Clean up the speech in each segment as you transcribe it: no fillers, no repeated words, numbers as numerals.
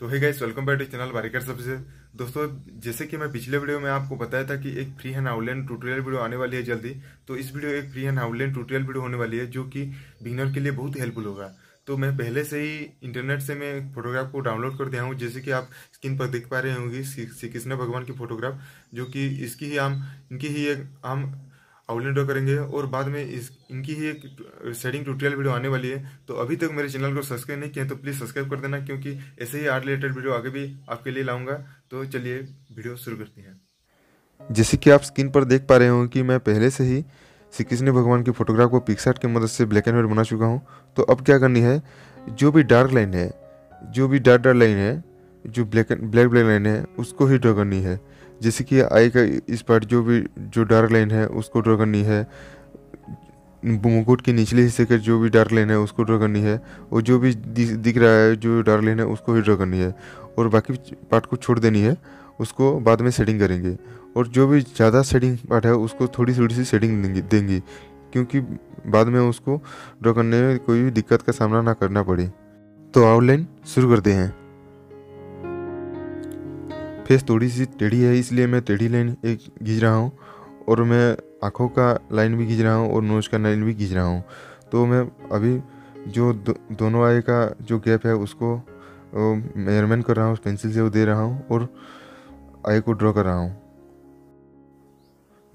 तो hey guys, welcome back to channel Barikar services. दोस्तों, जैसे कि मैं पिछले वीडियो में आपको बताया था कि एक free hand outline tutorial video आने वाली है जल्दी, तो इस वीडियो एक free hand outline tutorial video होने वाली है जो कि बिगिनर के लिए बहुत हेल्पफुल होगा। तो मैं पहले से ही इंटरनेट से मैं फोटोग्राफ को डाउनलोड कर दिया हूँ। जैसे कि आप स्क्रीन पर देख पा रहे होंगे श्री कृष्ण भगवान की फोटोग्राफ, जो कि इनकी ही एक आउटलाइन ड्रॉ करेंगे और बाद में इनकी ही एक सेटिंग ट्यूटोरियल वीडियो आने वाली है। तो अभी तक मेरे चैनल को सब्सक्राइब नहीं किया तो प्लीज़ सब्सक्राइब कर देना, क्योंकि ऐसे ही आर्ट रिलेटेड वीडियो आगे भी आपके लिए लाऊंगा। तो चलिए वीडियो शुरू करते हैं। जैसे कि आप स्क्रीन पर देख पा रहे हो कि मैं पहले से ही श्री कृष्ण भगवान की फोटोग्राफ को पिक्सआर्ट की मदद से ब्लैक एंड व्हाइट बना चुका हूँ। तो अब क्या करनी है, जो भी डार्क डार्क लाइन है, जो ब्लैक लाइन है उसको ही ड्रॉ करनी है। जैसे कि आई का इस पार्ट जो डार्क लाइन है उसको ड्रॉ करनी है। मुकुट के निचले हिस्से के जो भी डार्क लाइन है उसको ड्रॉ करनी है, और जो भी दिख रहा है जो डार्क लाइन है उसको ही ड्रॉ करनी है, और बाकी पार्ट को छोड़ देनी है। उसको बाद में सेटिंग करेंगे, और जो भी ज़्यादा सेटिंग पार्ट है उसको थोड़ी सी सेटिंग देंगी, क्योंकि बाद में उसको ड्रॉ करने में कोई भी दिक्कत का सामना ना करना पड़े। तो आउटलाइन शुरू करते हैं। फेस थोड़ी सी टेढ़ी है, इसलिए मैं टेढ़ी लाइन एक खींच रहा हूँ, और मैं आँखों का लाइन भी खींच रहा हूँ और नोज का लाइन भी खींच रहा हूँ। तो मैं अभी जो दोनों आई का जो गैप है उसको मेजरमेंट कर रहा हूँ, पेंसिल से वो दे रहा हूँ और आई को ड्रॉ कर रहा हूँ।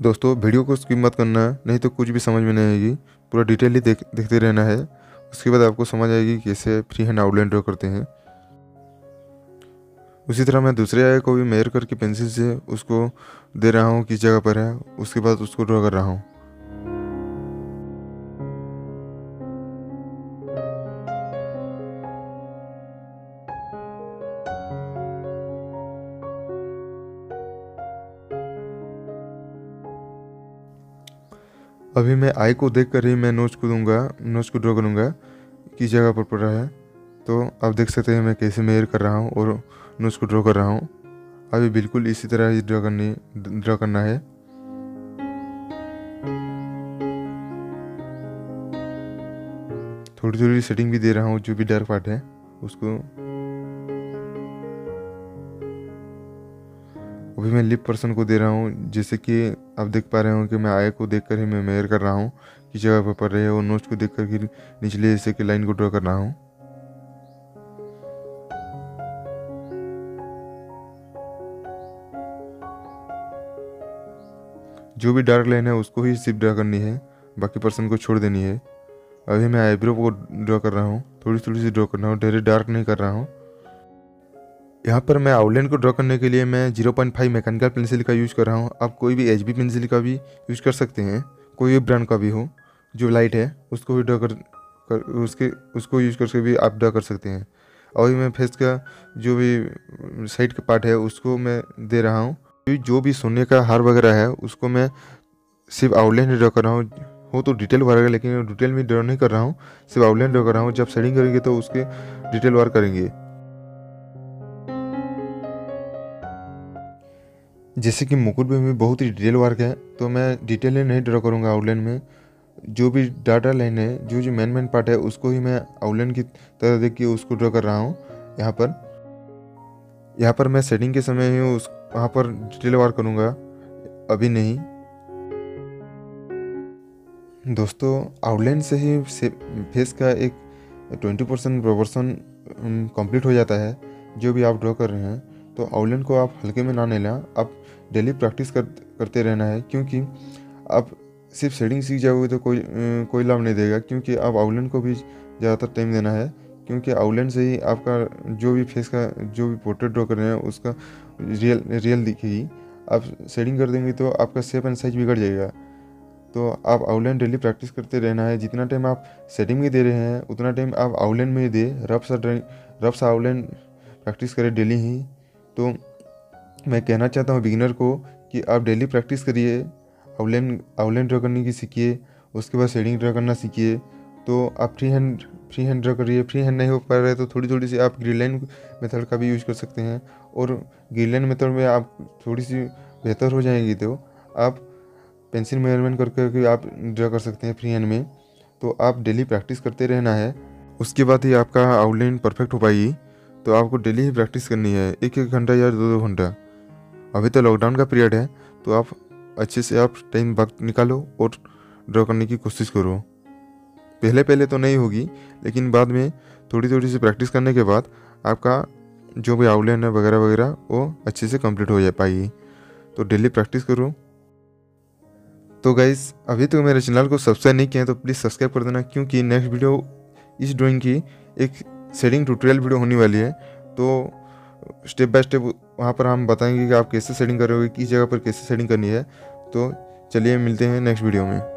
दोस्तों, वीडियो को स्किप मत करना, नहीं तो कुछ भी समझ में नहीं आएगी। पूरा डिटेल ही देखते रहना है, उसके बाद आपको समझ आएगी कैसे फ्री हैंड आउटलाइन ड्रॉ करते हैं। उसी तरह मैं दूसरे आई को भी मेजर करके पेंसिल से उसको दे रहा हूँ किस जगह पर है, उसके बाद उसको ड्रॉ कर रहा हूँ। अभी मैं आई को देख कर ही मैं नोज को ड्रॉ करूँगा किस जगह पर पड़ा है। तो आप देख सकते हैं मैं कैसे मेजर कर रहा हूँ और नोज को ड्रॉ कर रहा हूँ। अभी बिल्कुल इसी तरह ही ड्रॉ करना है। थोड़ी सेटिंग भी दे रहा हूँ, जो भी डार्क पार्ट है उसको। अभी मैं लिप पर्सन को दे रहा हूँ। जैसे कि आप देख पा रहे हो कि मैं आई को देख कर ही मैं मेजर कर रहा हूँ किस जगह पर पड़ रही है, और नोज को देख कर ही निचले हिस्से की लाइन को ड्रॉ कर रहा हूँ। जो भी डार्क लाइन है उसको ही सिर्फ ड्रा करनी है, बाकी पर्सन को छोड़ देनी है। अभी मैं आईब्रो को ड्रा कर रहा हूँ, थोड़ी सी ड्रा कर रहा हूँ, डायरेक्ट डार्क नहीं कर रहा हूँ। यहाँ पर मैं आउटलाइन को ड्रा करने के लिए मैं 0.5 मैकेनिकल पेंसिल का यूज़ कर रहा हूँ। आप कोई भी एचबी पेंसिल का भी यूज़ कर सकते हैं, कोई भी ब्रांड का भी हो। जो लाइट है उसको भी ड्रा उसको यूज़ करके भी आप ड्रा कर सकते हैं। अभी मैं फेस का जो भी साइड का पार्ट है उसको मैं दे रहा हूँ। जो भी सोने का हार वगैरह है उसको मैं सिर्फ आउटलाइन ही ड्रा कर रहा हूँ। हो तो डिटेल वार, लेकिन डिटेल में ड्रा नहीं कर रहा हूँ, सिर्फ आउटलाइन ड्रा कर रहा हूँ। जब शेडिंग करेंगे तो उसके डिटेल वार करेंगे। जैसे कि मुकुट में भी बहुत ही डिटेल वर्क है, तो मैं डिटेल नहीं ड्रा करूँगा आउटलाइन में। जो भी डाटा लाइन है, जो मेन पार्ट है उसको ही मैं आउटलाइन की तरह देख के उसको ड्रा कर रहा हूँ। यहाँ पर मैं शेडिंग के समय ही वहाँ पर डिटेल वार करूँगा, अभी नहीं। दोस्तों, आउटलाइन से ही फेस का एक 20% प्रोपोर्शन कंप्लीट हो जाता है जो भी आप ड्रॉ कर रहे हैं। तो आउटलाइन को आप हल्के में ना लेना, आप डेली प्रैक्टिस करते रहना है, क्योंकि आप सिर्फ शेडिंग सीख जाओगे तो कोई लाभ नहीं देगा, क्योंकि आप आउटलाइन को भी ज़्यादातर टाइम देना है। क्योंकि आउटलाइन से ही आपका जो भी फेस का जो भी पोर्ट्रेट ड्रॉ कर रहे हैं उसका रियल दिखेगी। आप शेडिंग कर देंगे तो आपका शेप एंड साइज बिगड़ जाएगा। तो आप आउटलाइन डेली प्रैक्टिस करते रहना है। जितना टाइम आप शेडिंग में दे रहे हैं उतना टाइम आप आउटलाइन में ही दे, रफ सा आउटलाइन प्रैक्टिस करें डेली ही। तो मैं कहना चाहता हूँ बिगिनर को कि आप डेली प्रैक्टिस करिए, आउटलाइन ड्रॉ करने की सीखिए, उसके बाद शेडिंग ड्रॉ करना सीखिए। तो आप फ्री हैंड ड्रा करिए। फ्री हैंड नहीं हो पा रहा है तो थोड़ी सी आप ग्रिड लाइन मेथड का भी यूज़ कर सकते हैं, और ग्रिड लाइन मेथड में आप थोड़ी सी बेहतर हो जाएंगी तो आप पेंसिल मेजरमेंट करके आप ड्रा कर सकते हैं फ्री हैंड में। तो आप डेली प्रैक्टिस करते रहना है, उसके बाद ही आपका आउटलाइन परफेक्ट हो पाएगी। तो आपको डेली ही प्रैक्टिस करनी है, एक एक घंटा या दो दो घंटा। अभी तो लॉकडाउन का पीरियड है, तो आप अच्छे से आप टाइम वक्त निकालो और ड्रॉ करने की कोशिश करो। पहले पहले तो नहीं होगी, लेकिन बाद में थोड़ी थोड़ी सी प्रैक्टिस करने के बाद आपका जो भी आउटलाइन है वगैरह वगैरह वो अच्छे से कंप्लीट हो जा पाएगी। तो डेली प्रैक्टिस करो। तो गाइस, अभी तक मेरे चैनल को सब्सक्राइब नहीं किया है तो प्लीज़ सब्सक्राइब कर देना, क्योंकि नेक्स्ट वीडियो इस ड्राइंग की एक शेडिंग ट्यूटोरियल वीडियो होने वाली है। तो स्टेप बाय स्टेप वहाँ पर हम बताएंगे कि आप कैसे शेडिंग करोगे, किस जगह पर कैसे शेडिंग करनी है। तो चलिए मिलते हैं नेक्स्ट वीडियो में।